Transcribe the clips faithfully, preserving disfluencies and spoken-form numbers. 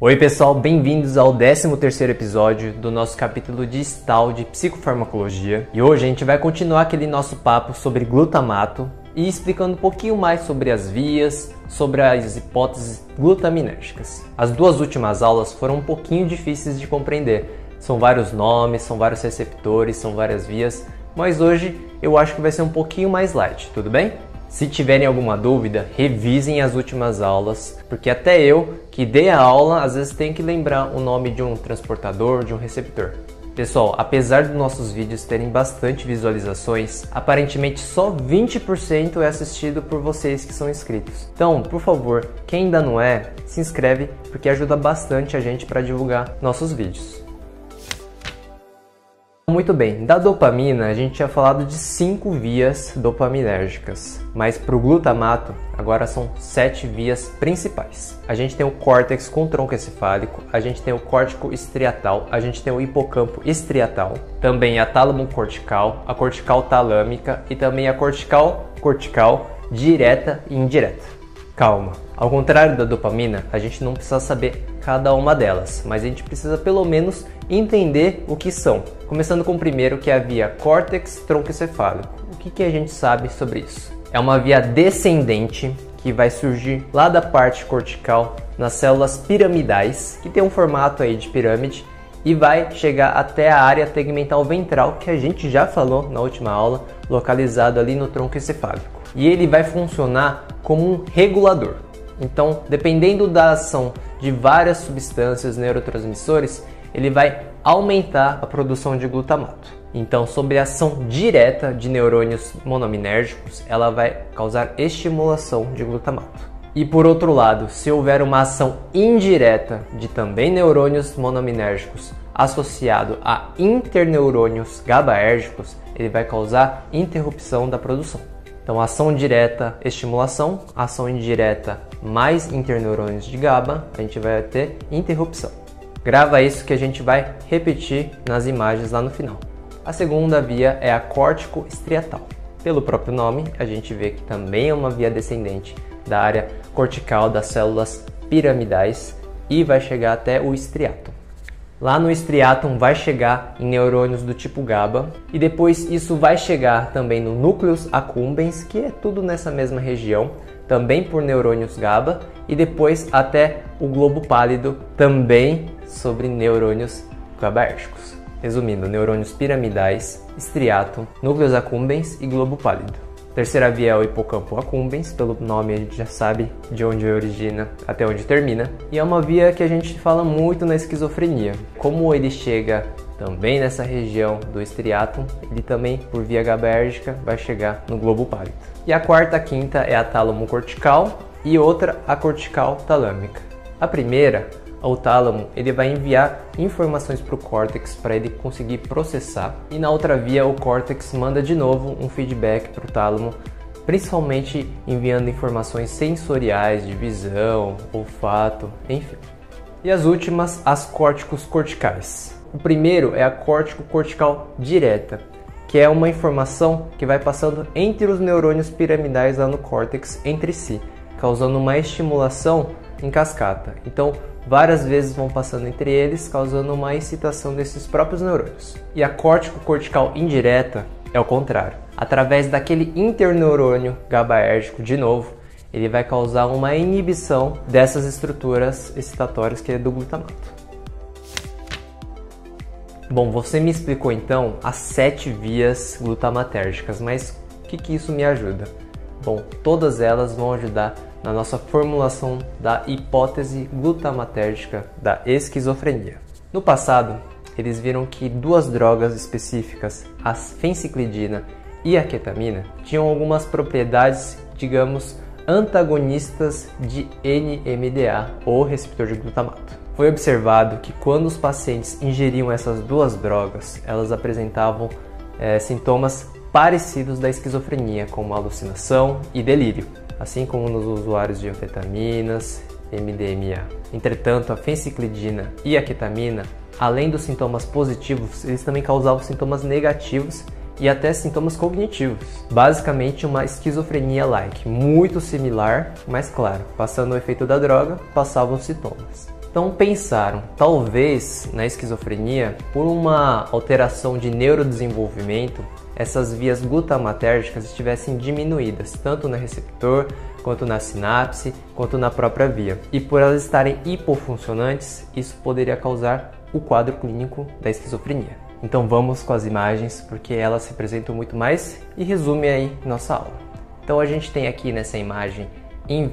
Oi pessoal, bem-vindos ao décimo terceiro episódio do nosso capítulo distal de psicofarmacologia. E hoje a gente vai continuar aquele nosso papo sobre glutamato e explicando um pouquinho mais sobre as vias, sobre as hipóteses glutaminérgicas. As duas últimas aulas foram um pouquinho difíceis de compreender. São vários nomes, são vários receptores, são várias vias, mas hoje eu acho que vai ser um pouquinho mais light, tudo bem? Se tiverem alguma dúvida, revisem as últimas aulas, porque até eu, que dei a aula, às vezes tenho que lembrar o nome de um transportador, de um receptor. Pessoal, apesar dos nossos vídeos terem bastante visualizações, aparentemente só vinte por cento é assistido por vocês que são inscritos. Então, por favor, quem ainda não é, se inscreve, porque ajuda bastante a gente para divulgar nossos vídeos. Muito bem, da dopamina a gente tinha falado de cinco vias dopaminérgicas, mas para o glutamato agora são sete vias principais. A gente tem o córtex com tronco encefálico, a gente tem o córtico estriatal, a gente tem o hipocampo estriatal, também a tálamo cortical, a cortical talâmica e também a cortical cortical direta e indireta. Calma, ao contrário da dopamina, a gente não precisa saber cada uma delas, mas a gente precisa pelo menos entender o que são. Começando com o primeiro, que é a via córtex-troncoencefálico. O que, que a gente sabe sobre isso? É uma via descendente que vai surgir lá da parte cortical, nas células piramidais, que tem um formato aí de pirâmide, e vai chegar até a área tegmental ventral, que a gente já falou na última aula, localizado ali no tronco encefálico. E ele vai funcionar como um regulador. Então, dependendo da ação de várias substâncias neurotransmissores, ele vai aumentar a produção de glutamato. Então, sobre a ação direta de neurônios monoaminérgicos, ela vai causar estimulação de glutamato. E por outro lado, se houver uma ação indireta de também neurônios monoaminérgicos associado a interneurônios gabaérgicos, ele vai causar interrupção da produção. Então, ação direta, estimulação, ação indireta, mais interneurônios de GABA, a gente vai ter interrupção. Grava isso que a gente vai repetir nas imagens lá no final. A segunda via é a córtico-estriatal. Pelo próprio nome, a gente vê que também é uma via descendente da área cortical das células piramidais e vai chegar até o estriato. Lá no estriatum vai chegar em neurônios do tipo GABA e depois isso vai chegar também no núcleus accumbens, que é tudo nessa mesma região, também por neurônios GABA, e depois até o globo pálido, também sobre neurônios GABAérgicos. Resumindo, neurônios piramidais, estriatum, núcleos accumbens e globo pálido. Terceira via é o hipocampo accumbens, pelo nome a gente já sabe de onde origina até onde termina, e é uma via que a gente fala muito na esquizofrenia. Como ele chega também nessa região do estriatum, ele também, por via GABAérgica, vai chegar no globo pálido. E a quarta, a quinta é a tálamo cortical e outra a cortical talâmica. A primeira, o tálamo, ele vai enviar informações para o córtex para ele conseguir processar, e na outra via o córtex manda de novo um feedback para o tálamo, principalmente enviando informações sensoriais de visão, olfato, enfim. E as últimas, as córticos corticais. O primeiro é a córtico-cortical direta, que é uma informação que vai passando entre os neurônios piramidais lá no córtex entre si, causando uma estimulação em cascata. Então, várias vezes vão passando entre eles, causando uma excitação desses próprios neurônios. E a córtico-cortical indireta é o contrário. Através daquele interneurônio GABAérgico, de novo, ele vai causar uma inibição dessas estruturas excitatórias que é do glutamato. Bom, você me explicou então as sete vias glutamatérgicas, mas o que, que isso me ajuda? Bom, todas elas vão ajudar na nossa formulação da hipótese glutamatérgica da esquizofrenia. No passado, eles viram que duas drogas específicas, a fenciclidina e a ketamina, tinham algumas propriedades, digamos, antagonistas de N M D A ou receptor de glutamato. Foi observado que quando os pacientes ingeriam essas duas drogas, elas apresentavam é, sintomas parecidos da esquizofrenia, como alucinação e delírio, assim como nos usuários de anfetaminas, M D M A. Entretanto, a fenciclidina e a ketamina, além dos sintomas positivos, eles também causavam sintomas negativos e até sintomas cognitivos. Basicamente uma esquizofrenia-like, muito similar, mas claro, passando o efeito da droga, passavam os sintomas. Então pensaram, talvez na esquizofrenia, por uma alteração de neurodesenvolvimento, essas vias glutamatérgicas estivessem diminuídas, tanto no receptor, quanto na sinapse, quanto na própria via. E por elas estarem hipofuncionantes, isso poderia causar o quadro clínico da esquizofrenia. Então vamos com as imagens, porque elas representam muito mais e resumem aí nossa aula. Então a gente tem aqui nessa imagem, em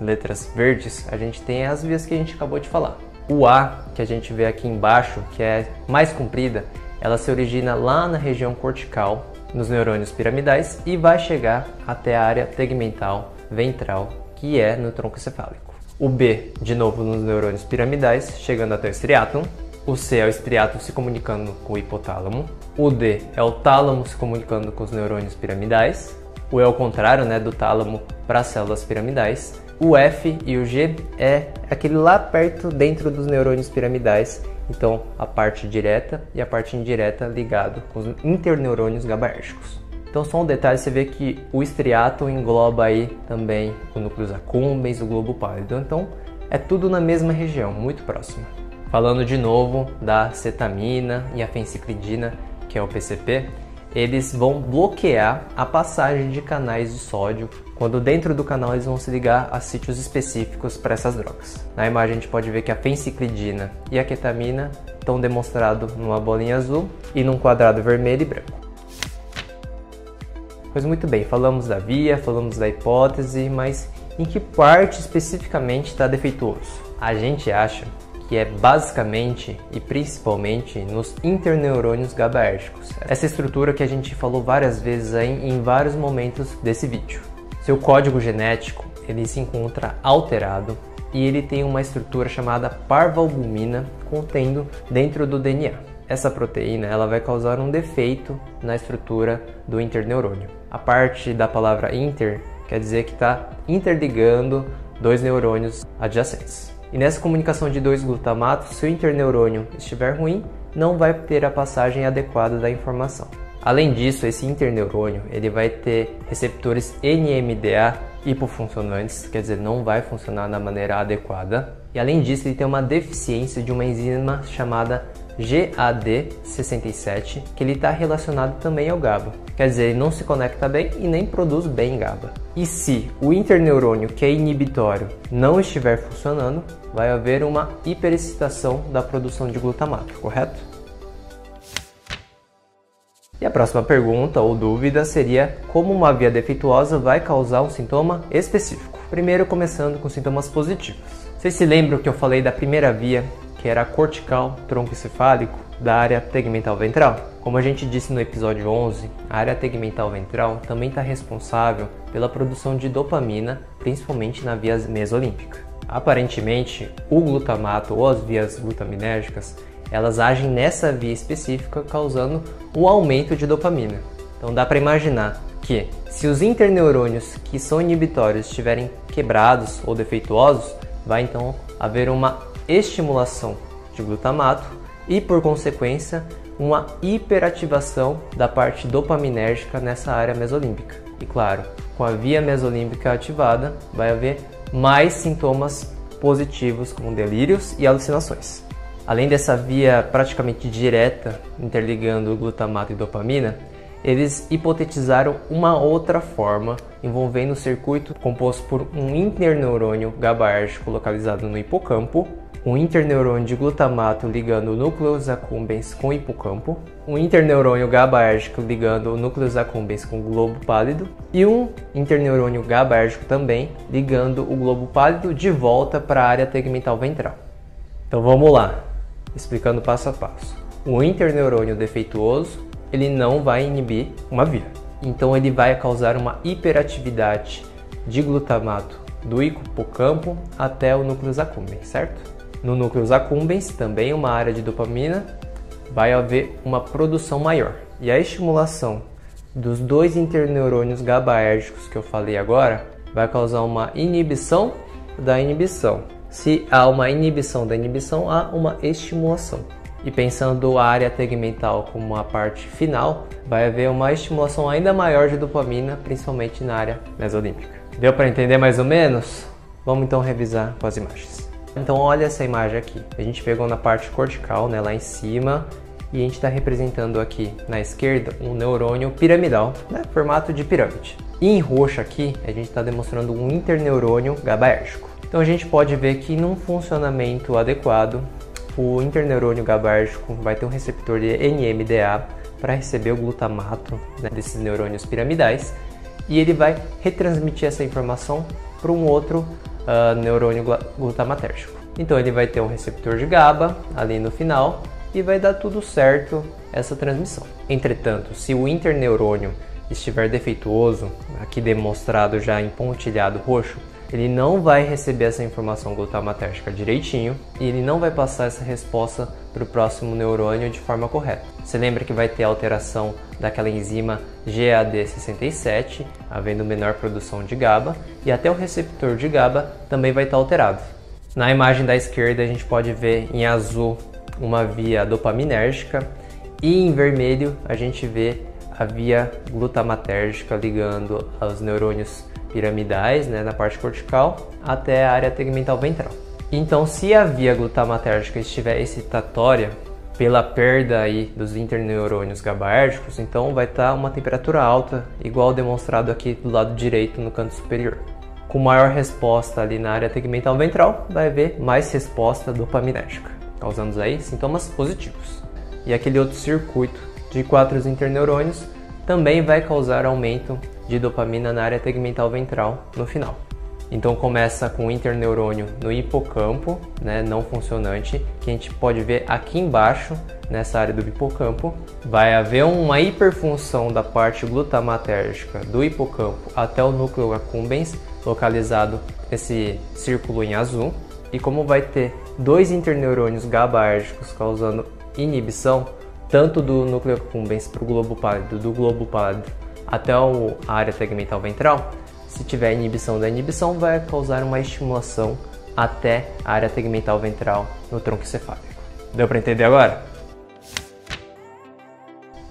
letras verdes, a gente tem as vias que a gente acabou de falar. O A, que a gente vê aqui embaixo, que é mais comprida, ela se origina lá na região cortical, nos neurônios piramidais, e vai chegar até a área tegmental ventral, que é no tronco encefálico. O B, de novo nos neurônios piramidais, chegando até o estriátum. O C é o estriátum se comunicando com o hipotálamo. O D é o tálamo se comunicando com os neurônios piramidais. O E é o contrário, né, do tálamo para as células piramidais. O F e o G é aquele lá perto dentro dos neurônios piramidais, então a parte direta e a parte indireta ligado com os interneurônios gabaérgicos. Então só um detalhe, você vê que o estriato engloba aí também o núcleus accumbens, o globo pálido, então é tudo na mesma região, muito próxima. Falando de novo da cetamina e a fenciclidina, que é o P C P, eles vão bloquear a passagem de canais de sódio, quando dentro do canal eles vão se ligar a sítios específicos para essas drogas. Na imagem a gente pode ver que a fenciclidina e a ketamina estão demonstrados numa bolinha azul e num quadrado vermelho e branco. Pois muito bem, falamos da via, falamos da hipótese, mas em que parte especificamente está defeituoso? A gente acha que é basicamente e principalmente nos interneurônios gabaérgicos. Essa estrutura que a gente falou várias vezes aí em vários momentos desse vídeo. Seu código genético, ele se encontra alterado e ele tem uma estrutura chamada parvalbumina contendo dentro do D N A. Essa proteína, ela vai causar um defeito na estrutura do interneurônio. A parte da palavra inter quer dizer que está interligando dois neurônios adjacentes. E nessa comunicação de dois glutamatos, se o interneurônio estiver ruim, não vai ter a passagem adequada da informação. Além disso, esse interneurônio ele vai ter receptores N M D A hipofuncionantes, quer dizer, não vai funcionar da maneira adequada. E além disso, ele tem uma deficiência de uma enzima chamada G A D sessenta e sete, que ele está relacionado também ao GABA. Quer dizer, ele não se conecta bem e nem produz bem GABA. E se o interneurônio, que é inibitório, não estiver funcionando, vai haver uma hiperexcitação da produção de glutamato, correto? E a próxima pergunta ou dúvida seria como uma via defeituosa vai causar um sintoma específico. Primeiro começando com sintomas positivos. Vocês se lembram que eu falei da primeira via, que era a cortical, tronco encefálico, da área tegmental ventral? Como a gente disse no episódio onze, a área tegmental ventral também está responsável pela produção de dopamina, principalmente na via mesolímbica. Aparentemente, o glutamato ou as vias glutaminérgicas, elas agem nessa via específica causando um aumento de dopamina. Então dá para imaginar que se os interneurônios que são inibitórios estiverem quebrados ou defeituosos, vai então haver uma estimulação de glutamato e, por consequência, uma hiperativação da parte dopaminérgica nessa área mesolímbica. E claro, com a via mesolímbica ativada, vai haver mais sintomas positivos como delírios e alucinações. Além dessa via praticamente direta interligando glutamato e dopamina, eles hipotetizaram uma outra forma envolvendo o circuito composto por um interneurônio gabaérgico localizado no hipocampo, um interneurônio de glutamato ligando o núcleus accumbens com o hipocampo, um interneurônio gabaérgico ligando o núcleus accumbens com o globo pálido e um interneurônio gabaérgico também ligando o globo pálido de volta para a área tegmental ventral. Então vamos lá, explicando passo a passo. O interneurônio defeituoso ele não vai inibir uma via. Então ele vai causar uma hiperatividade de glutamato do hipocampo até o núcleus accumbens, certo? No núcleus accumbens, também uma área de dopamina, vai haver uma produção maior. E a estimulação dos dois interneurônios gabaérgicos que eu falei agora vai causar uma inibição da inibição. Se há uma inibição da inibição, há uma estimulação. E pensando a área tegmental como a parte final, vai haver uma estimulação ainda maior de dopamina, principalmente na área mesolímbica. Deu para entender mais ou menos? Vamos então revisar com as imagens. Então olha essa imagem aqui. A gente pegou na parte cortical, né, lá em cima, e a gente está representando aqui na esquerda um neurônio piramidal, né, formato de pirâmide. E em roxo aqui a gente está demonstrando um interneurônio GABAérgico. Então a gente pode ver que num funcionamento adequado, o interneurônio GABAérgico vai ter um receptor de N M D A para receber o glutamato, né, desses neurônios piramidais, e ele vai retransmitir essa informação para um outro uh, neurônio glutamatérgico. Então ele vai ter um receptor de GABA ali no final e vai dar tudo certo essa transmissão. Entretanto, se o interneurônio estiver defeituoso, aqui demonstrado já em pontilhado roxo, ele não vai receber essa informação glutamatérgica direitinho e ele não vai passar essa resposta para o próximo neurônio de forma correta. Você lembra que vai ter alteração daquela enzima G A D sessenta e sete, havendo menor produção de GABA, e até o receptor de GABA também vai estar alterado. Na imagem da esquerda a gente pode ver em azul uma via dopaminérgica e em vermelho a gente vê a via glutamatérgica ligando aos neurônios piramidais, né, na parte cortical até a área tegmental ventral. Então, se a via glutamatérgica estiver excitatória pela perda aí dos interneurônios GABAérgicos, então vai estar uma temperatura alta, igual demonstrado aqui do lado direito no canto superior. Com maior resposta ali na área tegmental ventral, vai haver mais resposta dopaminérgica, causando aí sintomas positivos. E aquele outro circuito de quatro interneurônios também vai causar aumento de dopamina na área tegmental ventral no final. Então começa com o interneurônio no hipocampo, né, não funcionante, que a gente pode ver aqui embaixo, nessa área do hipocampo. Vai haver uma hiperfunção da parte glutamatérgica do hipocampo até o núcleo accumbens, localizado nesse círculo em azul. E como vai ter dois interneurônios GABAérgicos causando inibição, tanto do núcleo accumbens para o globo pálido, do globo pálido até a área tegmental ventral, se tiver inibição da inibição, vai causar uma estimulação até a área tegmental ventral no tronco encefálico. Deu para entender agora?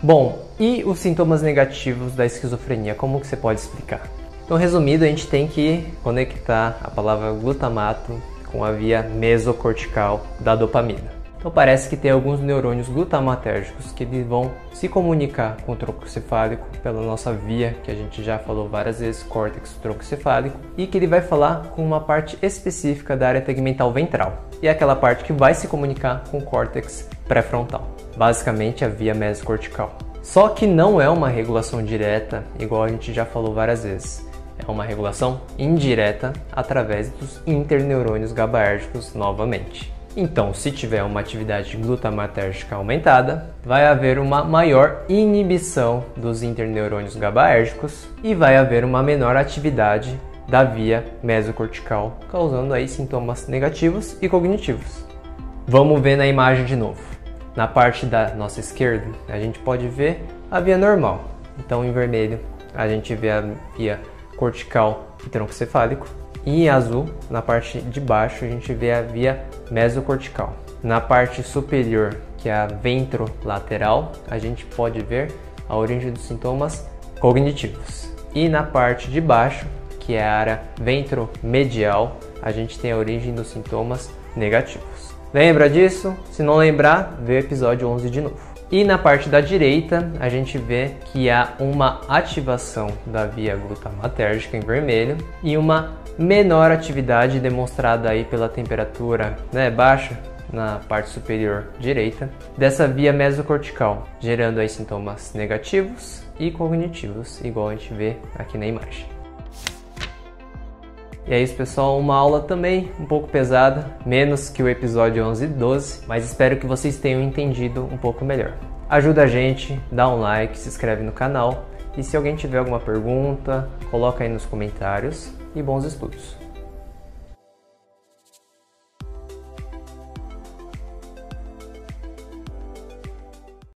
Bom, e os sintomas negativos da esquizofrenia, como que você pode explicar? Então, resumido, a gente tem que conectar a palavra glutamato com a via mesocortical da dopamina. Então parece que tem alguns neurônios glutamatérgicos que eles vão se comunicar com o tronco cefálico pela nossa via, que a gente já falou várias vezes, córtex tronco cefálico, e que ele vai falar com uma parte específica da área tegmental ventral, e é aquela parte que vai se comunicar com o córtex pré-frontal, basicamente a via mesocortical. Só que não é uma regulação direta, igual a gente já falou várias vezes. É uma regulação indireta através dos interneurônios GABAérgicos novamente. Então, se tiver uma atividade glutamatérgica aumentada, vai haver uma maior inibição dos interneurônios GABAérgicos e vai haver uma menor atividade da via mesocortical, causando aí sintomas negativos e cognitivos. Vamos ver na imagem de novo. Na parte da nossa esquerda, a gente pode ver a via normal. Então, em vermelho, a gente vê a via cortical e tronco cefálico. E em azul, na parte de baixo, a gente vê a via mesocortical. Na parte superior, que é a ventrolateral, a gente pode ver a origem dos sintomas cognitivos. E na parte de baixo, que é a área ventromedial, a gente tem a origem dos sintomas negativos. Lembra disso? Se não lembrar, vê o episódio onze de novo. E na parte da direita, a gente vê que há uma ativação da via glutamatérgica em vermelho e uma menor atividade demonstrada aí pela temperatura, né, baixa na parte superior direita dessa via mesocortical, gerando aí sintomas negativos e cognitivos, igual a gente vê aqui na imagem. E é isso, pessoal, uma aula também um pouco pesada, menos que o episódio onze e doze, mas espero que vocês tenham entendido um pouco melhor. Ajuda a gente, dá um like, se inscreve no canal, e se alguém tiver alguma pergunta, coloca aí nos comentários. E bons estudos!